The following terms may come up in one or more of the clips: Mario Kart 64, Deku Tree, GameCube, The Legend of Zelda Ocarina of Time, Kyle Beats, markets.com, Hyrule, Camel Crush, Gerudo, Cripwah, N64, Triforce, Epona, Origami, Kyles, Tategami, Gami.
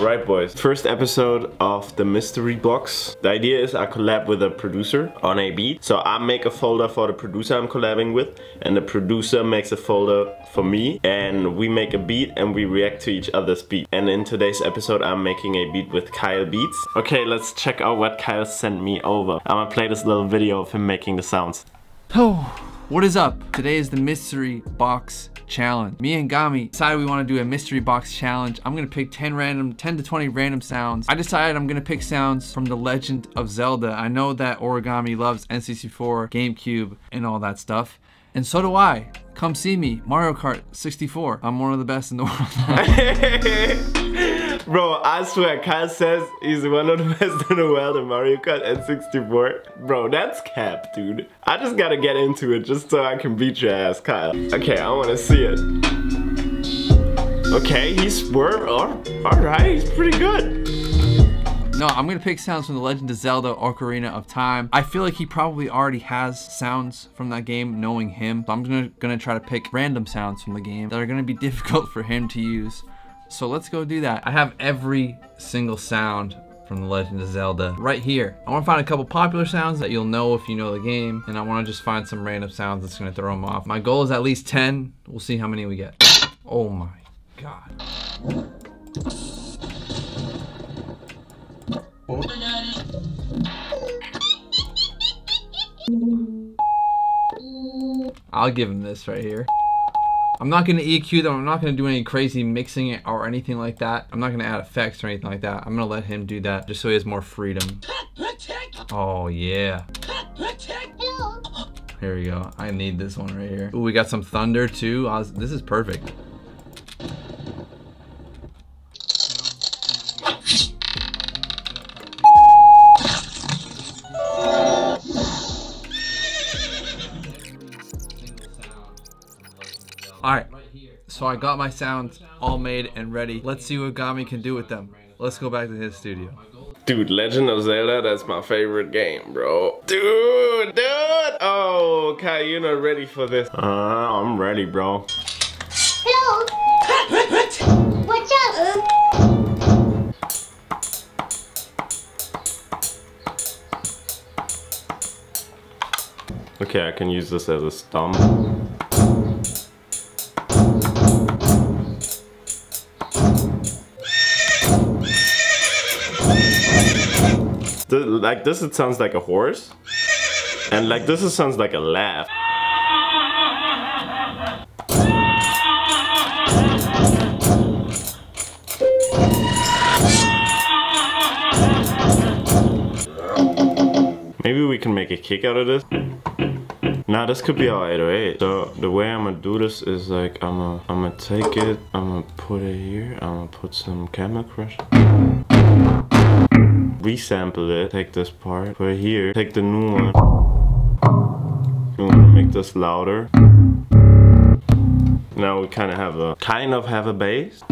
Right, boys. First episode of the mystery box. The idea is I collab with a producer on a beat. So I make a folder for the producer I'm collabing with, and the producer makes a folder for me, and we make a beat and we react to each other's beat. And in today's episode I'm making a beat with Kyle Beats. Okay, let's check out what Kyle sent me over. I'm gonna play this little video of him making the sounds. Oh. What is up? Today is the mystery box challenge. Me and Gami decided we want to do a mystery box challenge. I'm going to pick 10 to 20 random sounds. I decided I'm going to pick sounds from The Legend of Zelda. I know that Origami loves N64, GameCube, and all that stuff. And so do I. Come see me, Mario Kart 64. I'm one of the best in the world. Bro, I swear, Kyle says he's one of the best in the world in Mario Kart N64. Bro, that's cap, dude. I just gotta get into it just so I can beat your ass, Kyle. Okay, I wanna see it. Okay, he swerved. Alright, he's pretty good. No, I'm gonna pick sounds from The Legend of Zelda Ocarina of Time. I feel like he probably already has sounds from that game, knowing him. So I'm gonna try to pick random sounds from the game that are gonna be difficult for him to use. So let's go do that. I have every single sound from The Legend of Zelda right here. I wanna find a couple popular sounds that you'll know if you know the game, and I wanna just find some random sounds that's gonna throw him off. My goal is at least 10. We'll see how many we get. Oh my God. Oh. I'll give him this right here. I'm not going to EQ them. I'm not going to do any crazy mixing it or anything like that. I'm not going to add effects or anything like that. I'm going to let him do that just so he has more freedom. Oh yeah. Here we go. I need this one right here. Ooh, we got some thunder too. This is perfect. Alright, so I got my sounds all made and ready. Let's see what Gami can do with them. Let's go back to his studio. Dude, Legend of Zelda, that's my favorite game, bro. Dude! Oh, Kyle, you're not ready for this. I'm ready, bro. Hello! What's up? Okay, I can use this as a stomp. Like this, it sounds like a horse, and like this, it sounds like a laugh. Maybe we can make a kick out of this. Nah, this could be our 808. So the way I'm gonna do this is like I'm gonna take it, I'm gonna put it here, I'm gonna put some Camel Crush. Resample it, take this part, put it here, take the new one. You want to make this louder. Now we kind of have a bass.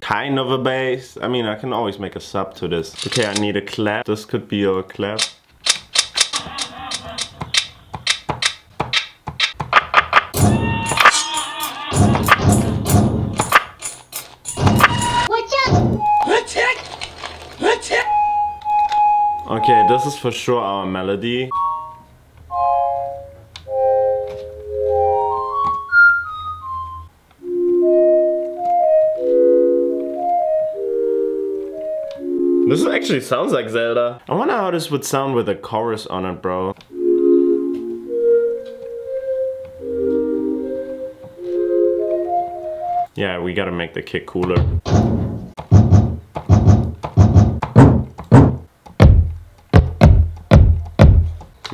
Kind of a bass. I mean, I can always make a sub to this. Okay, I need a clap. This could be a clap. Okay, this is for sure our melody. This actually sounds like Zelda. I wonder how this would sound with a chorus on it, bro. Yeah, we gotta make the kick cooler.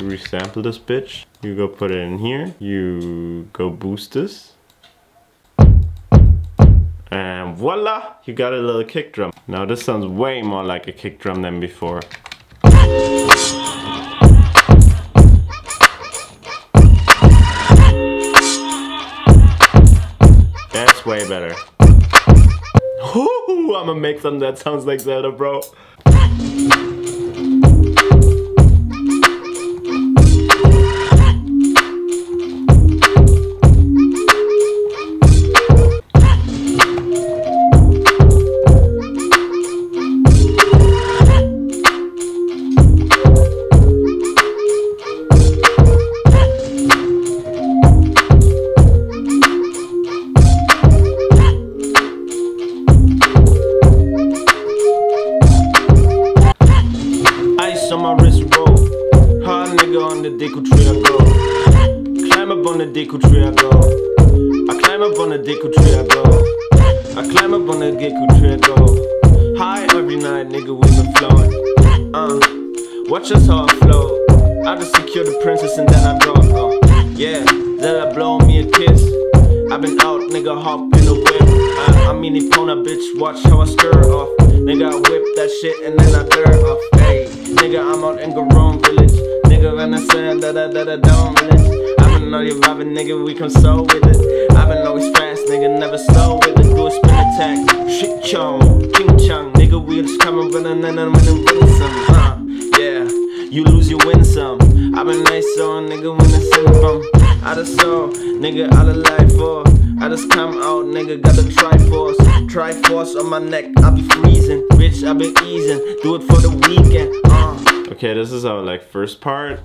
Resample this bitch. You go put it in here. You go boost this. And voila! You got a little kick drum. Now this sounds way more like a kick drum than before. That's way better. Ooh, I'm gonna make something that sounds like Zelda, bro. on the Deku Tree, I go. I climb up on the Deku Tree, I go. I climb up on the Deku Tree, I go. High every night, nigga, we've been flowing. Watch us all flow. I just secure the princess and then I go. Yeah, then I blow me a kiss. I've been out, nigga, hop in the whip. I mean, Epona, bitch, watch how I stir off. Nigga, I whip that shit and then I dirt off. Hey, nigga, I'm out in Gerudo village. Nigga, and I said that I don't really. I've been already vibing, nigga, we come so with it. I've been always fast, nigga, never slow with it. Do a spin attack, shit chong, king chong. Nigga, we just coming, but then I'm winning some. Yeah, you lose, you win some. I've been nice on, nigga, when I send from. I just saw, nigga, all the life for. I just come out, nigga, got the Triforce. Triforce on my neck, I be freezing. Bitch, I been easing, do it for the weekend. Okay, this is our like first part.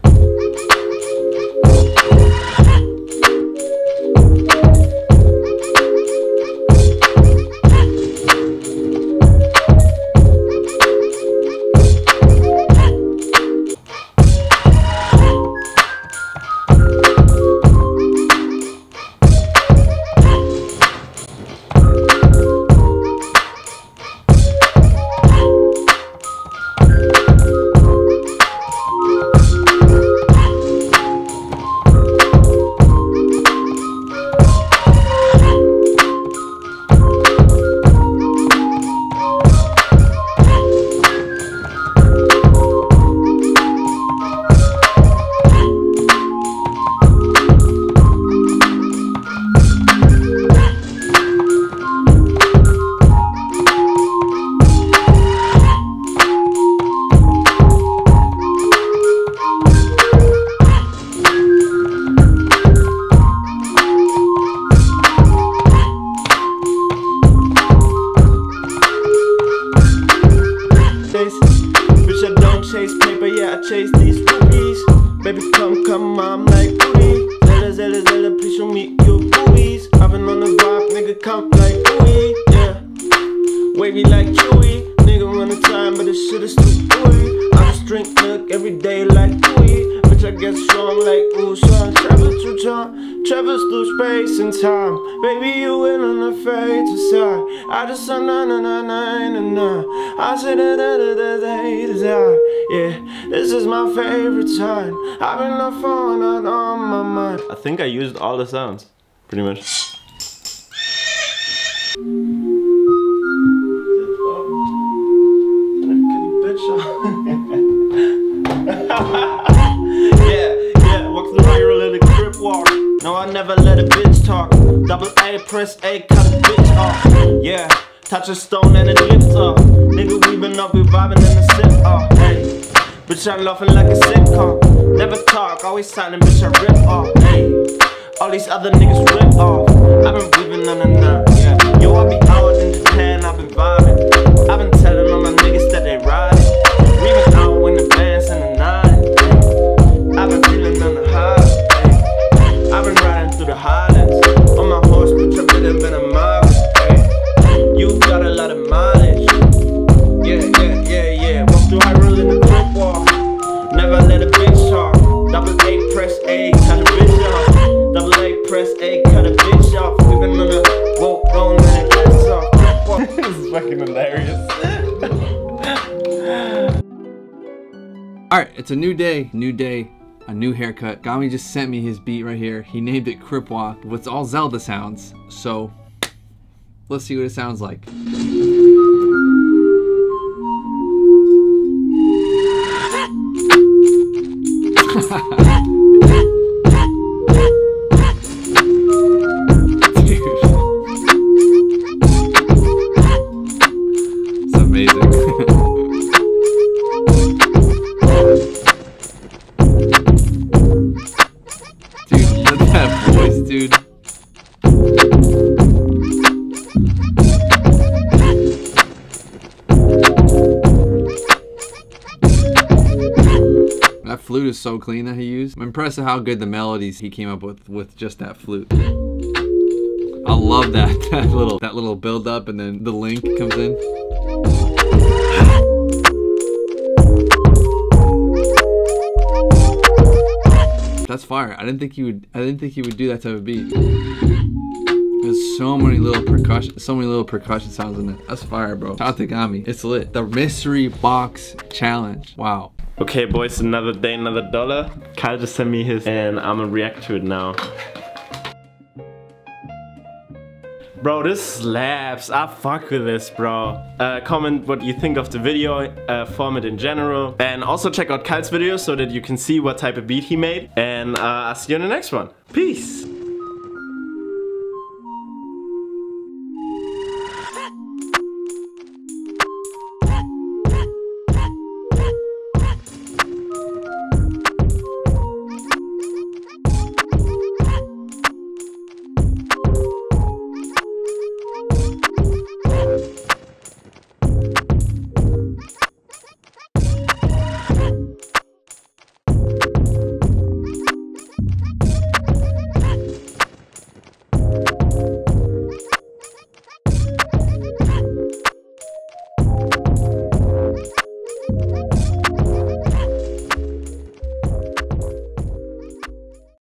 I think I used all the sounds, pretty much. Yeah, walk the regular little Cripwah. No, I never let a bitch talk. Double A, press A, cut a bitch off. Yeah, touch a stone and it lifts up. Nigga, we been up, we vibing in the sip off. Hey, bitch, I'm laughing like a sitcom. Never talk, always silent, bitch, I rip off, ayy. All these other niggas rip off. I've been breathing on and on, yeah. Yo, I be out in Japan, I've been vibing. I've been telling all my niggas that they riding. We been out in the bands and the nine. I've been feeling on the high, ayy. I've been riding through the highlands. On my horse, bitch, I've been a mob, ayy. You got a lot of mileage. Yeah. Walk through Hyrule in the Cripwah. Never let a bitch. Double A, press A, cut a bitch off. Double A, press A, cut a bitch off. We been on the woke bone and it lets off. This is fucking hilarious. Alright, it's a new day, a new haircut. Gami just sent me his beat right here. He named it Cripwah, with all Zelda sounds. So, let's see what it sounds like. Flute is so clean that he used. I'm impressed at how good the melodies he came up with just that flute. I love that little build up and then the link comes in. that's fire. I didn't think he would do that type of beat. There's so many little percussion sounds in it. That's fire, bro. Tategami, it's lit. The mystery box challenge. Wow. Okay, boys, another day, another dollar. Kyle just sent me his, and I'm gonna react to it now. Bro, this slaps. I fuck with this, bro. Comment what you think of the video, format in general. And also check out Kyle's video so that you can see what type of beat he made. And I'll see you in the next one. Peace.